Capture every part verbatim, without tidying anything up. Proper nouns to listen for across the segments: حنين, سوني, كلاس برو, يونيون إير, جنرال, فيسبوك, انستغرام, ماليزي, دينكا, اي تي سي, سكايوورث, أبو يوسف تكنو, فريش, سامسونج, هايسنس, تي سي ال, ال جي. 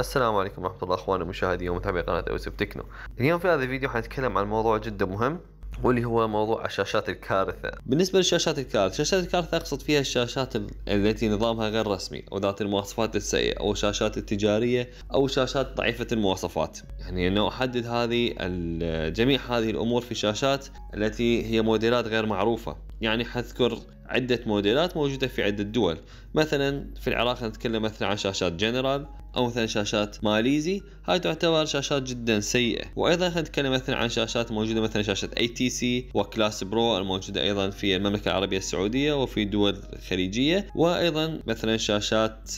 السلام عليكم ورحمة الله اخواني مشاهدي ومتابعي قناة أبو يوسف تكنو. اليوم في هذا الفيديو حنتكلم عن موضوع جدا مهم واللي هو موضوع شاشات الكارثة. بالنسبة لشاشات الكارثة، شاشات الكارثة اقصد فيها الشاشات التي نظامها غير رسمي وذات المواصفات السيئة او الشاشات التجارية او شاشات ضعيفة المواصفات. يعني انه احدد هذه جميع هذه الامور في الشاشات التي هي موديلات غير معروفة. يعني حذكر عدة موديلات موجودة في عدة دول، مثلا في العراق نتكلم مثلا عن شاشات جنرال او مثلا شاشات ماليزي، هاي تعتبر شاشات جدا سيئة. وايضا خلينا نتكلم مثلا عن شاشات موجودة مثلا شاشة اي تي سي وكلاس برو الموجودة ايضا في المملكة العربية السعودية وفي دول خليجية، وايضا مثلا شاشات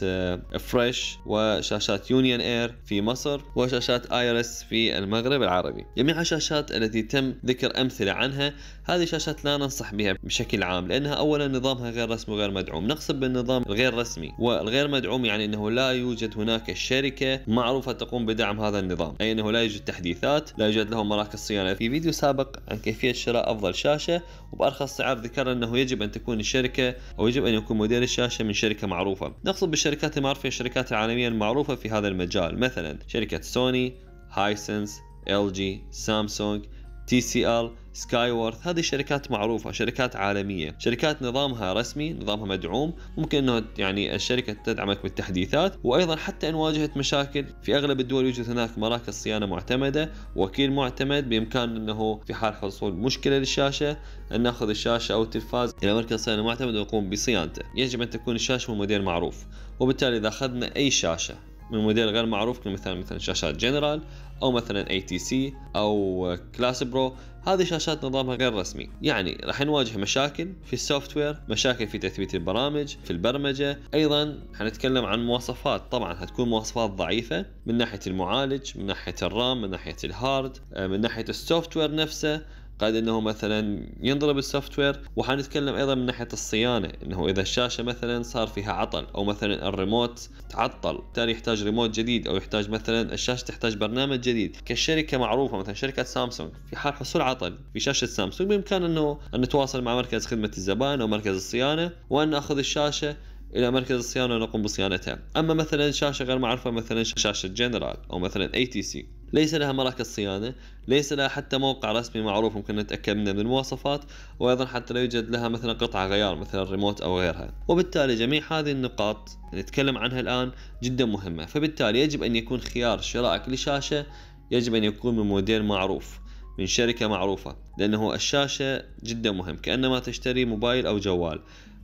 فريش وشاشات يونيون إير في مصر وشاشات ايرس في المغرب العربي. جميع الشاشات التي تم ذكر امثلة عنها هذه شاشات لا ننصح بها بشكل عام، لانها اولا نظامها غير رسمي وغير مدعوم. نقصد بالنظام الغير رسمي والغير مدعوم يعني انه لا يوجد هناك شركة معروفة تقوم بدعم هذا النظام، أي أنه لا يوجد تحديثات، لا يوجد لهم مراكز صيانة. في فيديو سابق عن كيفية شراء أفضل شاشة وبأرخص سعر ذكرنا أنه يجب أن تكون الشركة أو يجب أن يكون موديل الشاشة من شركة معروفة. نقصد بالشركات المعروفة الشركات العالمية المعروفة في هذا المجال، مثلا شركة سوني، هايسنس، ال جي، سامسونج، تي سي ال، سكايوورث. هذه الشركات معروفة، شركات عالمية، شركات نظامها رسمي، نظامها مدعوم، ممكن انه يعني الشركة تدعمك بالتحديثات. وايضا حتى ان واجهت مشاكل في اغلب الدول يوجد هناك مراكز صيانة معتمدة، وكيل معتمد، بامكان انه في حال حصول مشكلة للشاشة ان ناخذ الشاشة او التلفاز الى مركز صيانة معتمد ويقوم بصيانته. يجب ان تكون الشاشة من موديل معروف، وبالتالي اذا اخذنا اي شاشة من موديل غير معروف كمثال مثلا شاشات جنرال او مثلا اي تي سي او كلاس برو، هذه شاشات نظامها غير رسمي، يعني راح نواجه مشاكل في السوفت وير، مشاكل في تثبيت البرامج، في البرمجه. ايضا حنتكلم عن مواصفات، طبعا هتكون مواصفات ضعيفه من ناحيه المعالج، من ناحيه الرام، من ناحيه الهارد، من ناحيه السوفت وير نفسه، قد انه مثلا ينضرب السوفت وير. وحنتكلم ايضا من ناحيه الصيانه، انه اذا الشاشه مثلا صار فيها عطل او مثلا الريموت تعطل، بالتالي يحتاج ريموت جديد او يحتاج مثلا الشاشه تحتاج برنامج جديد. كشركه معروفه مثلا شركه سامسونج، في حال حصول عطل في شاشه سامسونج بامكان انه ان نتواصل مع مركز خدمه الزبائن او مركز الصيانه وان ناخذ الشاشه الى مركز الصيانه ونقوم بصيانتها. اما مثلا شاشه غير معروفه مثلا شاشه جنرال او مثلا اي تي سي ليس لها مراكز صيانة، ليس لها حتى موقع رسمي معروف ممكن نتأكد منه من المواصفات، وأيضا حتى لا يوجد لها مثلا قطع غيار مثلا الريموت أو غيرها. وبالتالي جميع هذه النقاط نتكلم عنها الآن جدا مهمة، فبالتالي يجب أن يكون خيار شرائك لشاشة يجب أن يكون من موديل معروف، من شركة معروفة، لأنه الشاشة جدا مهم، كأنما تشتري موبايل أو جوال.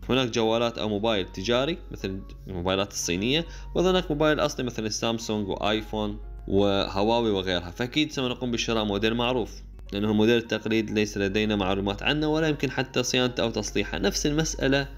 هناك جوالات او موبايل تجاري مثل الموبايلات الصينية، وهناك موبايل أصلي مثل سامسونج وآيفون وهواوي وغيرها، فأكيد سنقوم بشراء موديل معروف، لأنه موديل التقليد ليس لدينا معلومات عنه ولا يمكن حتى صيانته أو تصليحه. نفس المسألة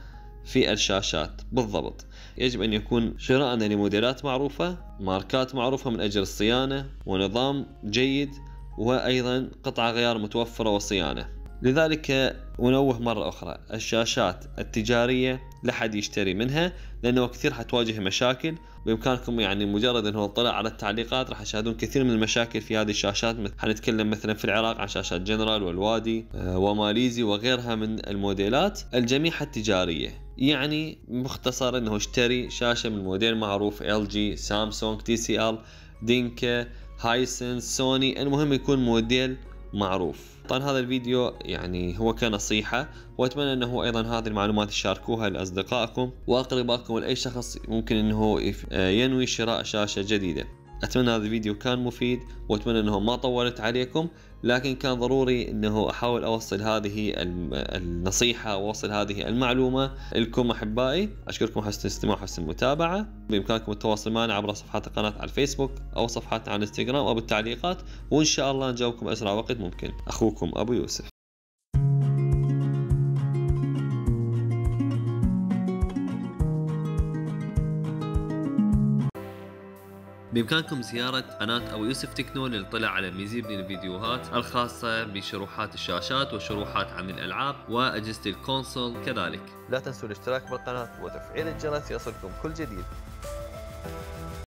في الشاشات بالضبط، يجب أن يكون شراءنا لموديلات معروفة، ماركات معروفة من أجل الصيانة ونظام جيد، وأيضا قطع غيار متوفرة وصيانة. لذلك أنوه مرة أخرى، الشاشات التجارية لا حد يشتري منها، لأنه كثير حتواجه مشاكل، بإمكانكم يعني مجرد أنه اطلع على التعليقات راح تشاهدون كثير من المشاكل في هذه الشاشات. حنتكلم مثلا في العراق عن شاشات جنرال والوادي وماليزي وغيرها من الموديلات، الجميع التجارية. يعني مختصر أنه اشتري شاشة من موديل معروف، ال جي، سامسونج، تي سي ال، دينكا، هايسنس، سوني، المهم يكون موديل معروف. طبعا هذا الفيديو يعني هو كنصيحة، واتمنى انه ايضا هذه المعلومات تشاركوها لاصدقائكم واقربائكم ولاي شخص ممكن انه ينوي شراء شاشة جديدة. اتمنى هذا الفيديو كان مفيد، واتمنى انه ما طولت عليكم، لكن كان ضروري انه احاول اوصل هذه النصيحة واوصل هذه المعلومة لكم احبائي. اشكركم حسن الاستماع وحسن المتابعة، بامكانكم التواصل معنا عبر صفحات القناة على الفيسبوك او صفحاتنا على الانستغرام او بالتعليقات، وان شاء الله نجاوبكم اسرع وقت ممكن. اخوكم ابو يوسف. بإمكانكم زيارة قناة أبو يوسف تكنو للاطلاع على مزيد من الفيديوهات الخاصة بشروحات الشاشات وشروحات عن الألعاب وأجهزة الكونسول كذلك. لا تنسوا الاشتراك بالقناة وتفعيل الجرس يصلكم كل جديد.